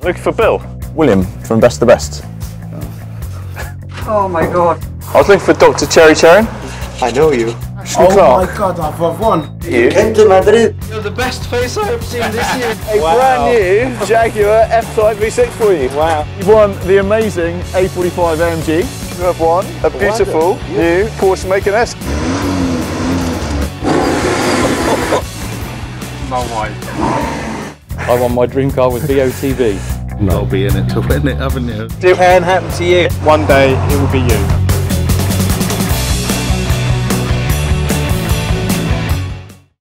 Looking for Bill? William from Best to Best. Oh my god. I was looking for Dr. Cherry Cherry. I know you. Ashton Clark. My god, I've won. You came to Madrid. You're the best face I have seen this year. A brand new Jaguar F Type V6 for you. Wow. You've won the amazing A45 AMG. You have won a beautiful new Porsche Macan S. No way. I won my dream car with BOTB. I'll be in it to win it, haven't you? Did it happen to you? One day it will be you.